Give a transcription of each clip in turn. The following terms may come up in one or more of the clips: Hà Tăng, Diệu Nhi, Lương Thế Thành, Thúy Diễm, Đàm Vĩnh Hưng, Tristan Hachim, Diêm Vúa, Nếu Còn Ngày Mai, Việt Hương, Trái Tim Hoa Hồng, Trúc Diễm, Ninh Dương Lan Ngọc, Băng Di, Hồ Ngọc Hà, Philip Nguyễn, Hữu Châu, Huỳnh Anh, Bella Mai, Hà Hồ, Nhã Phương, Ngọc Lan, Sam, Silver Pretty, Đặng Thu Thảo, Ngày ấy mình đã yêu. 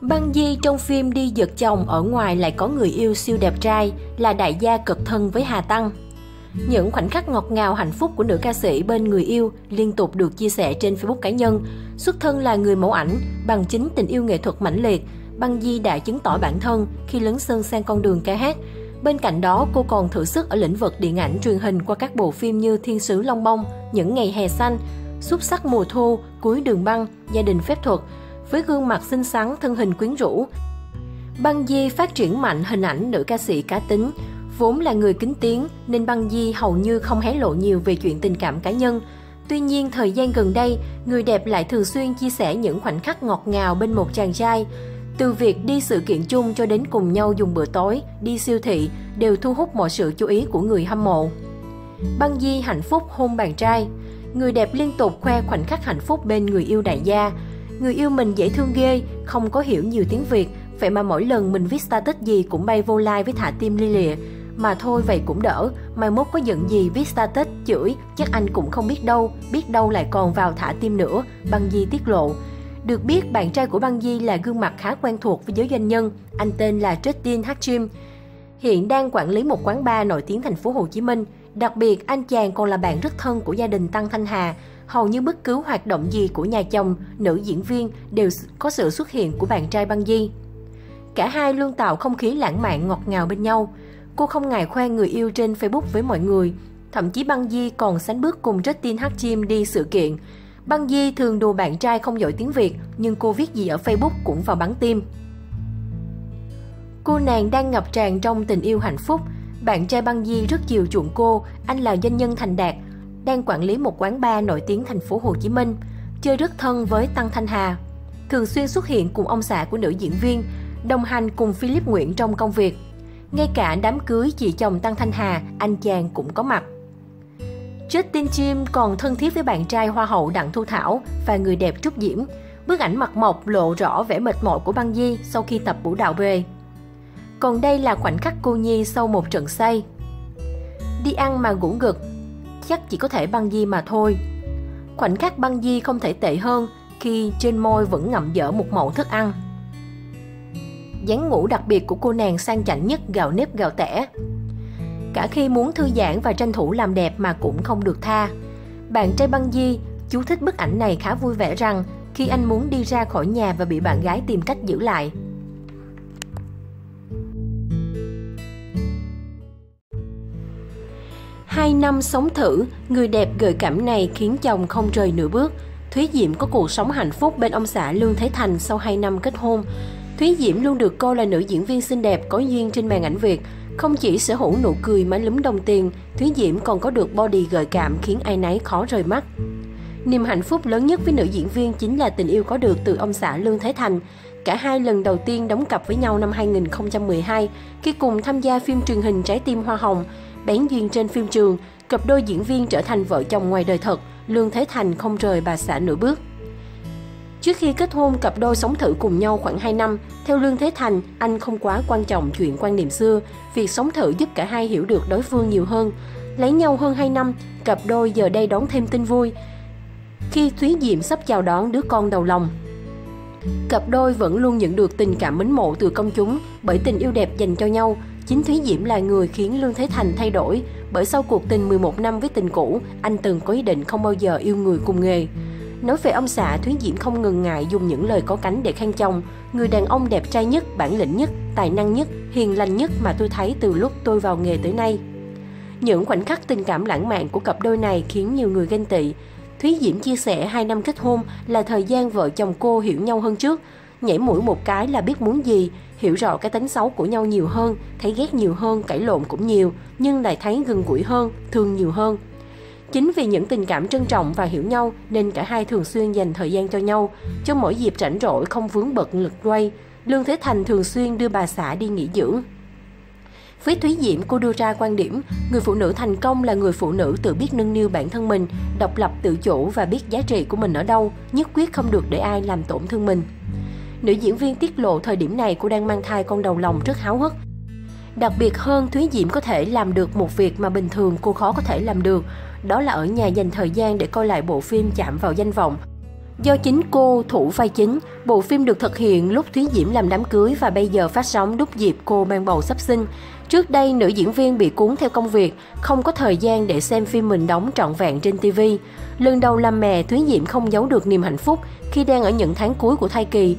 Băng Di trong phim đi giật chồng ở ngoài lại có người yêu siêu đẹp trai, là đại gia cực thân với Hà Tăng. Những khoảnh khắc ngọt ngào hạnh phúc của nữ ca sĩ bên người yêu liên tục được chia sẻ trên Facebook cá nhân. Xuất thân là người mẫu ảnh, bằng chính tình yêu nghệ thuật mãnh liệt, Băng Di đã chứng tỏ bản thân khi lấn sân sang con đường ca hát. Bên cạnh đó, cô còn thử sức ở lĩnh vực điện ảnh truyền hình qua các bộ phim như Thiên Sứ Long Bông, Những Ngày Hè Xanh, Xúc Sắc Mùa Thu, Cuối Đường Băng, Gia Đình Phép Thuật. Với gương mặt xinh xắn, thân hình quyến rũ, Băng Di phát triển mạnh hình ảnh nữ ca sĩ cá tính. Vốn là người kín tiếng nên Băng Di hầu như không hé lộ nhiều về chuyện tình cảm cá nhân. Tuy nhiên, thời gian gần đây, người đẹp lại thường xuyên chia sẻ những khoảnh khắc ngọt ngào bên một chàng trai. Từ việc đi sự kiện chung cho đến cùng nhau dùng bữa tối, đi siêu thị đều thu hút mọi sự chú ý của người hâm mộ. Băng Di hạnh phúc hôn bạn trai. Người đẹp liên tục khoe khoảnh khắc hạnh phúc bên người yêu đại gia. Người yêu mình dễ thương ghê, không có hiểu nhiều tiếng Việt, vậy mà mỗi lần mình viết status gì cũng bay vô like với thả tim li lịa. Mà thôi vậy cũng đỡ, mai mốt có giận gì viết status chửi, chắc anh cũng không biết đâu lại còn vào thả tim nữa, Băng Di tiết lộ. Được biết, bạn trai của Băng Di là gương mặt khá quen thuộc với giới doanh nhân, anh tên là Tristan Hachim. Hiện đang quản lý một quán bar nổi tiếng thành phố Hồ Chí Minh. Đặc biệt, anh chàng còn là bạn rất thân của gia đình Tăng Thanh Hà. Hầu như bất cứ hoạt động gì của nhà chồng, nữ diễn viên đều có sự xuất hiện của bạn trai Băng Di. Cả hai luôn tạo không khí lãng mạn ngọt ngào bên nhau. Cô không ngại khoe người yêu trên Facebook với mọi người. Thậm chí Băng Di còn sánh bước cùng Tristan Hachim đi sự kiện. Băng Di thường đùa bạn trai không giỏi tiếng Việt, nhưng cô viết gì ở Facebook cũng vào bắn tim. Cô nàng đang ngập tràn trong tình yêu hạnh phúc. Bạn trai Băng Di rất chiều chuộng cô, anh là doanh nhân thành đạt, đang quản lý một quán bar nổi tiếng thành phố Hồ Chí Minh, chơi rất thân với Tăng Thanh Hà. Thường xuyên xuất hiện cùng ông xã của nữ diễn viên, đồng hành cùng Philip Nguyễn trong công việc. Ngay cả đám cưới chị chồng Tăng Thanh Hà, anh chàng cũng có mặt. Tristan Hachim còn thân thiết với bạn trai Hoa hậu Đặng Thu Thảo và người đẹp Trúc Diễm. Bức ảnh mặt mộc lộ rõ vẻ mệt mỏi của Băng Di sau khi tập vũ đạo về. Còn đây là khoảnh khắc cô Nhi sau một trận say. Đi ăn mà ngủ gật, chắc chỉ có thể Băng Di mà thôi. Khoảnh khắc Băng Di không thể tệ hơn khi trên môi vẫn ngậm dở một mẩu thức ăn. Dáng ngủ đặc biệt của cô nàng sang chảnh nhất gạo nếp gạo tẻ. Cả khi muốn thư giãn và tranh thủ làm đẹp mà cũng không được tha. Bạn trai Băng Di chú thích bức ảnh này khá vui vẻ rằng khi anh muốn đi ra khỏi nhà và bị bạn gái tìm cách giữ lại. Hai năm sống thử, người đẹp gợi cảm này khiến chồng không rời nửa bước. Thúy Diễm có cuộc sống hạnh phúc bên ông xã Lương Thế Thành sau 2 năm kết hôn. Thúy Diễm luôn được coi là nữ diễn viên xinh đẹp có duyên trên màn ảnh Việt. Không chỉ sở hữu nụ cười má lúm đồng tiền, Thúy Diễm còn có được body gợi cảm khiến ai nấy khó rời mắt. Niềm hạnh phúc lớn nhất với nữ diễn viên chính là tình yêu có được từ ông xã Lương Thế Thành. Cả hai lần đầu tiên đóng cặp với nhau năm 2012 khi cùng tham gia phim truyền hình Trái Tim Hoa Hồng. Bén duyên trên phim trường, cặp đôi diễn viên trở thành vợ chồng ngoài đời thật, Lương Thế Thành không rời bà xã nửa bước. Trước khi kết hôn, cặp đôi sống thử cùng nhau khoảng 2 năm. Theo Lương Thế Thành, anh không quá quan trọng chuyện quan niệm xưa, việc sống thử giúp cả hai hiểu được đối phương nhiều hơn. Lấy nhau hơn 2 năm, cặp đôi giờ đây đón thêm tin vui khi Thúy Diễm sắp chào đón đứa con đầu lòng. Cặp đôi vẫn luôn nhận được tình cảm mến mộ từ công chúng bởi tình yêu đẹp dành cho nhau. Chính Thúy Diễm là người khiến Lương Thế Thành thay đổi, bởi sau cuộc tình 11 năm với tình cũ, anh từng có ý định không bao giờ yêu người cùng nghề. Nói về ông xã, Thúy Diễm không ngần ngại dùng những lời có cánh để khen chồng. Người đàn ông đẹp trai nhất, bản lĩnh nhất, tài năng nhất, hiền lành nhất mà tôi thấy từ lúc tôi vào nghề tới nay. Những khoảnh khắc tình cảm lãng mạn của cặp đôi này khiến nhiều người ghen tị. Thúy Diễm chia sẻ 2 năm kết hôn là thời gian vợ chồng cô hiểu nhau hơn trước. Nhảy mũi một cái là biết muốn gì, hiểu rõ cái tính xấu của nhau nhiều hơn, thấy ghét nhiều hơn, cãi lộn cũng nhiều, nhưng lại thấy gần gũi hơn, thương nhiều hơn. Chính vì những tình cảm trân trọng và hiểu nhau nên cả hai thường xuyên dành thời gian cho nhau. Trong mỗi dịp rảnh rỗi không vướng bận lực quay, Lương Thế Thành thường xuyên đưa bà xã đi nghỉ dưỡng. Với Thúy Diễm, cô đưa ra quan điểm, người phụ nữ thành công là người phụ nữ tự biết nâng niu bản thân mình, độc lập tự chủ và biết giá trị của mình ở đâu, nhất quyết không được để ai làm tổn thương mình. Nữ diễn viên tiết lộ thời điểm này cô đang mang thai con đầu lòng rất háo hức. Đặc biệt hơn, Thúy Diễm có thể làm được một việc mà bình thường cô khó có thể làm được, đó là ở nhà dành thời gian để coi lại bộ phim Chạm Vào Danh Vọng. Do chính cô thủ vai chính, bộ phim được thực hiện lúc Thúy Diễm làm đám cưới và bây giờ phát sóng đúng dịp cô mang bầu sắp sinh. Trước đây, nữ diễn viên bị cuốn theo công việc, không có thời gian để xem phim mình đóng trọn vẹn trên TV. Lần đầu làm mẹ, Thúy Diễm không giấu được niềm hạnh phúc khi đang ở những tháng cuối của thai kỳ.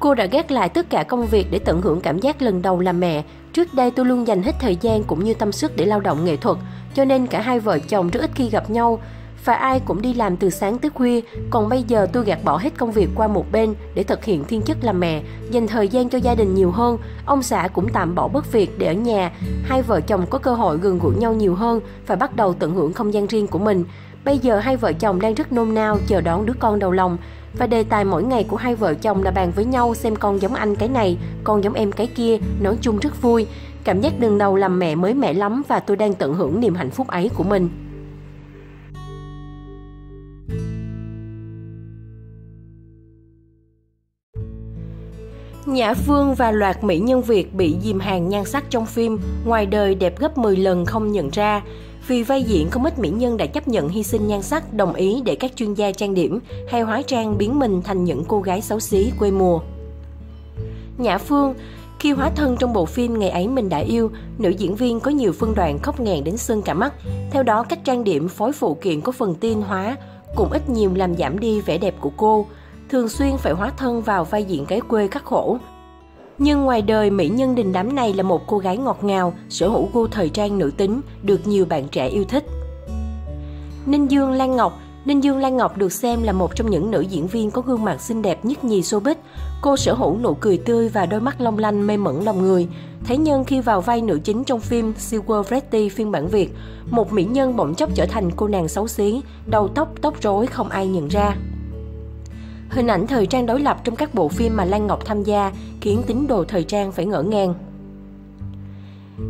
Cô đã gác lại tất cả công việc để tận hưởng cảm giác lần đầu làm mẹ. Trước đây tôi luôn dành hết thời gian cũng như tâm sức để lao động nghệ thuật, cho nên cả hai vợ chồng rất ít khi gặp nhau. Và ai cũng đi làm từ sáng tới khuya, còn bây giờ tôi gạt bỏ hết công việc qua một bên để thực hiện thiên chức làm mẹ, dành thời gian cho gia đình nhiều hơn. Ông xã cũng tạm bỏ bớt việc để ở nhà, hai vợ chồng có cơ hội gần gũi nhau nhiều hơn và bắt đầu tận hưởng không gian riêng của mình. Bây giờ hai vợ chồng đang rất nôn nao chờ đón đứa con đầu lòng. Và đề tài mỗi ngày của hai vợ chồng là bàn với nhau xem con giống anh cái này, con giống em cái kia, nói chung rất vui. Cảm giác lần đầu làm mẹ mới mẻ lắm và tôi đang tận hưởng niềm hạnh phúc ấy của mình. Nhã Phương và loạt mỹ nhân Việt bị dìm hàng nhan sắc trong phim, ngoài đời đẹp gấp 10 lần không nhận ra. Vì vai diễn, không ít mỹ nhân đã chấp nhận hy sinh nhan sắc, đồng ý để các chuyên gia trang điểm hay hóa trang biến mình thành những cô gái xấu xí quê mùa. Nhã Phương, khi hóa thân trong bộ phim Ngày ấy mình đã yêu, nữ diễn viên có nhiều phân đoạn khóc nghẹn đến sưng cả mắt. Theo đó, cách trang điểm phối phụ kiện có phần tin hóa cũng ít nhiều làm giảm đi vẻ đẹp của cô. Thường xuyên phải hóa thân vào vai diễn gái quê khắc khổ. Nhưng ngoài đời, mỹ nhân đình đám này là một cô gái ngọt ngào, sở hữu gu thời trang nữ tính, được nhiều bạn trẻ yêu thích. Ninh Dương Lan Ngọc. Ninh Dương Lan Ngọc được xem là một trong những nữ diễn viên có gương mặt xinh đẹp nhất nhì showbiz. Cô sở hữu nụ cười tươi và đôi mắt long lanh mê mẩn lòng người. Thế nhưng khi vào vai nữ chính trong phim Silver Pretty phiên bản Việt, một mỹ nhân bỗng chốc trở thành cô nàng xấu xí, đầu tóc rối không ai nhận ra. Hình ảnh thời trang đối lập trong các bộ phim mà Lan Ngọc tham gia khiến tín đồ thời trang phải ngỡ ngàng.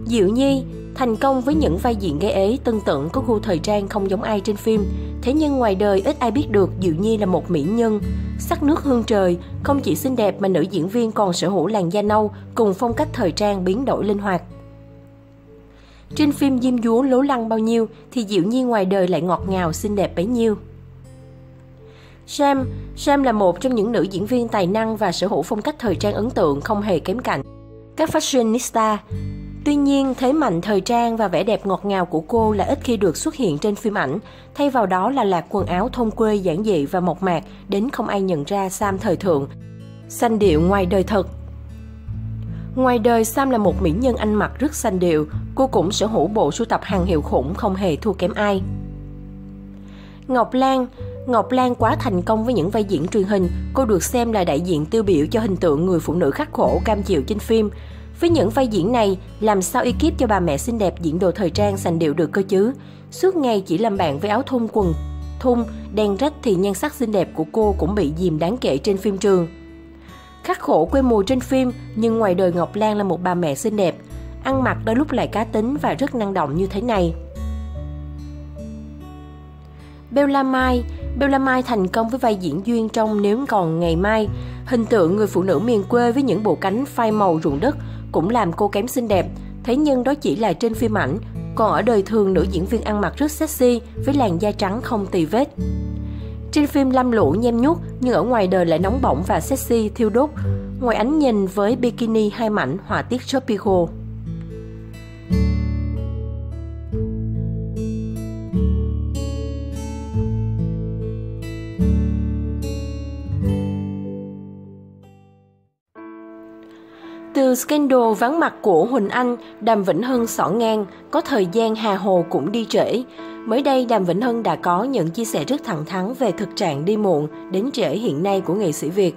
Diệu Nhi thành công với những vai diễn gái ế tương tự có gu thời trang không giống ai trên phim. Thế nhưng ngoài đời ít ai biết được Diệu Nhi là một mỹ nhân sắc nước hương trời, không chỉ xinh đẹp mà nữ diễn viên còn sở hữu làn da nâu cùng phong cách thời trang biến đổi linh hoạt. Trên phim Diêm Vúa lố lăng bao nhiêu thì Diệu Nhi ngoài đời lại ngọt ngào xinh đẹp bấy nhiêu. Sam là một trong những nữ diễn viên tài năng và sở hữu phong cách thời trang ấn tượng không hề kém cạnh các fashionista. Tuy nhiên, thế mạnh thời trang và vẻ đẹp ngọt ngào của cô là ít khi được xuất hiện trên phim ảnh. Thay vào đó là lạc quần áo thôn quê giản dị và mộc mạc đến không ai nhận ra Sam thời thượng, xanh điệu ngoài đời thật. Ngoài đời, Sam là một mỹ nhân ăn mặc rất xanh điệu. Cô cũng sở hữu bộ sưu tập hàng hiệu khủng không hề thua kém ai. Ngọc Lan quá thành công với những vai diễn truyền hình, cô được xem là đại diện tiêu biểu cho hình tượng người phụ nữ khắc khổ cam chịu trên phim. Với những vai diễn này, làm sao ekip cho bà mẹ xinh đẹp diễn đồ thời trang sành điệu được cơ chứ? Suốt ngày chỉ làm bạn với áo thun quần thun, đen rách thì nhan sắc xinh đẹp của cô cũng bị dìm đáng kể trên phim trường. Khắc khổ quê mùa trên phim, nhưng ngoài đời Ngọc Lan là một bà mẹ xinh đẹp, ăn mặc đôi lúc lại cá tính và rất năng động như thế này. Bella Mai thành công với vai diễn Duyên trong Nếu Còn Ngày Mai. Hình tượng người phụ nữ miền quê với những bộ cánh phai màu ruộng đất cũng làm cô kém xinh đẹp. Thế nhưng đó chỉ là trên phim ảnh, còn ở đời thường nữ diễn viên ăn mặc rất sexy với làn da trắng không tì vết. Trên phim lam lũ nhem nhuốc nhưng ở ngoài đời lại nóng bỏng và sexy thiêu đốt. Ngoài ánh nhìn với bikini hai mảnh họa tiết tropical. Từ scandal vắng mặt của Huỳnh Anh, Đàm Vĩnh Hưng xõng ngang, có thời gian Hà Hồ cũng đi trễ. Mới đây, Đàm Vĩnh Hưng đã có những chia sẻ rất thẳng thắn về thực trạng đi muộn, đến trễ hiện nay của nghệ sĩ Việt.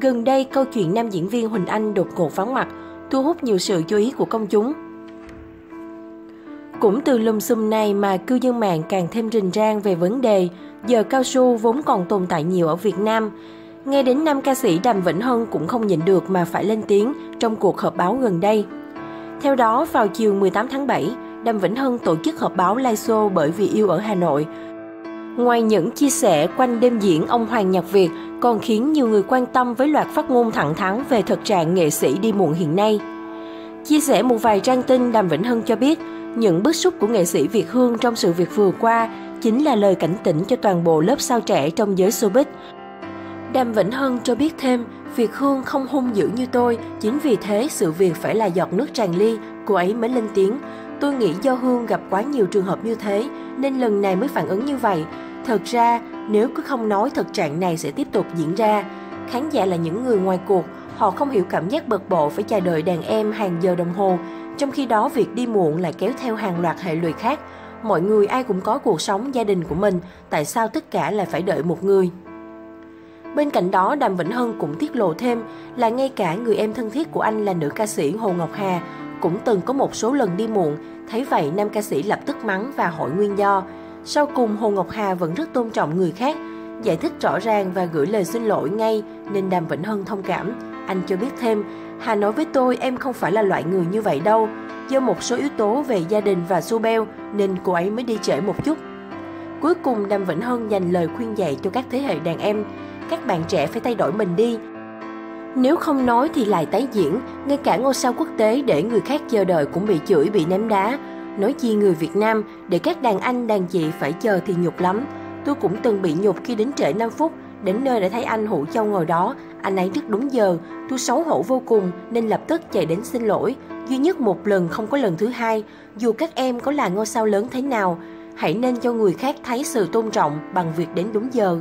Gần đây, câu chuyện nam diễn viên Huỳnh Anh đột ngột vắng mặt, thu hút nhiều sự chú ý của công chúng. Cũng từ lùm xùm này mà cư dân mạng càng thêm rình rang về vấn đề giờ cao su vốn còn tồn tại nhiều ở Việt Nam. Nghe đến nam ca sĩ Đàm Vĩnh Hưng cũng không nhịn được mà phải lên tiếng trong cuộc họp báo gần đây. Theo đó, vào chiều 18 tháng 7, Đàm Vĩnh Hưng tổ chức họp báo live show Bởi Vì Yêu ở Hà Nội. Ngoài những chia sẻ quanh đêm diễn ông hoàng nhạc Việt còn khiến nhiều người quan tâm với loạt phát ngôn thẳng thắn về thực trạng nghệ sĩ đi muộn hiện nay. Chia sẻ một vài trang tin, Đàm Vĩnh Hưng cho biết những bức xúc của nghệ sĩ Việt Hương trong sự việc vừa qua chính là lời cảnh tỉnh cho toàn bộ lớp sao trẻ trong giới showbiz. Đàm Vĩnh Hưng cho biết thêm, việc Hương không hung dữ như tôi, chính vì thế sự việc phải là giọt nước tràn ly, cô ấy mới lên tiếng. Tôi nghĩ do Hương gặp quá nhiều trường hợp như thế, nên lần này mới phản ứng như vậy. Thật ra, nếu cứ không nói thực trạng này sẽ tiếp tục diễn ra. Khán giả là những người ngoài cuộc, họ không hiểu cảm giác bực bội phải chờ đợi đàn em hàng giờ đồng hồ. Trong khi đó, việc đi muộn lại kéo theo hàng loạt hệ lụy khác. Mọi người ai cũng có cuộc sống, gia đình của mình, tại sao tất cả lại phải đợi một người? Bên cạnh đó, Đàm Vĩnh Hưng cũng tiết lộ thêm là ngay cả người em thân thiết của anh là nữ ca sĩ Hồ Ngọc Hà cũng từng có một số lần đi muộn. Thấy vậy, nam ca sĩ lập tức mắng và hỏi nguyên do. Sau cùng, Hồ Ngọc Hà vẫn rất tôn trọng người khác, giải thích rõ ràng và gửi lời xin lỗi ngay, nên Đàm Vĩnh Hưng thông cảm. Anh cho biết thêm, Hà nói với tôi em không phải là loại người như vậy đâu. Do một số yếu tố về gia đình và su beo nên cô ấy mới đi trễ một chút. Cuối cùng, Đàm Vĩnh Hưng dành lời khuyên dạy cho các thế hệ đàn em. Các bạn trẻ phải thay đổi mình đi. Nếu không nói thì lại tái diễn, ngay cả ngôi sao quốc tế để người khác chờ đợi cũng bị chửi, bị ném đá. Nói chi người Việt Nam, để các đàn anh, đàn chị phải chờ thì nhục lắm. Tôi cũng từng bị nhục khi đến trễ 5 phút, đến nơi đã thấy anh Hữu Châu ngồi đó. Anh ấy rất đúng giờ, tôi xấu hổ vô cùng nên lập tức chạy đến xin lỗi. Duy nhất một lần, không có lần thứ hai, dù các em có là ngôi sao lớn thế nào. Hãy nên cho người khác thấy sự tôn trọng bằng việc đến đúng giờ.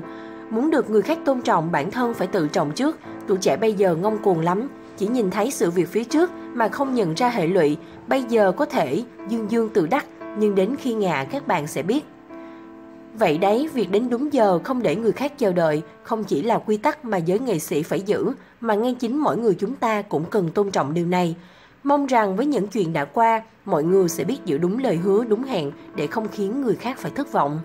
Muốn được người khác tôn trọng, bản thân phải tự trọng trước. Tụi trẻ bây giờ ngông cuồng lắm, chỉ nhìn thấy sự việc phía trước mà không nhận ra hệ lụy. Bây giờ có thể dương tự đắc, nhưng đến khi ngạ các bạn sẽ biết. Vậy đấy, việc đến đúng giờ, không để người khác chờ đợi, không chỉ là quy tắc mà giới nghệ sĩ phải giữ, mà ngay chính mỗi người chúng ta cũng cần tôn trọng điều này. Mong rằng với những chuyện đã qua, mọi người sẽ biết giữ đúng lời hứa, đúng hẹn để không khiến người khác phải thất vọng.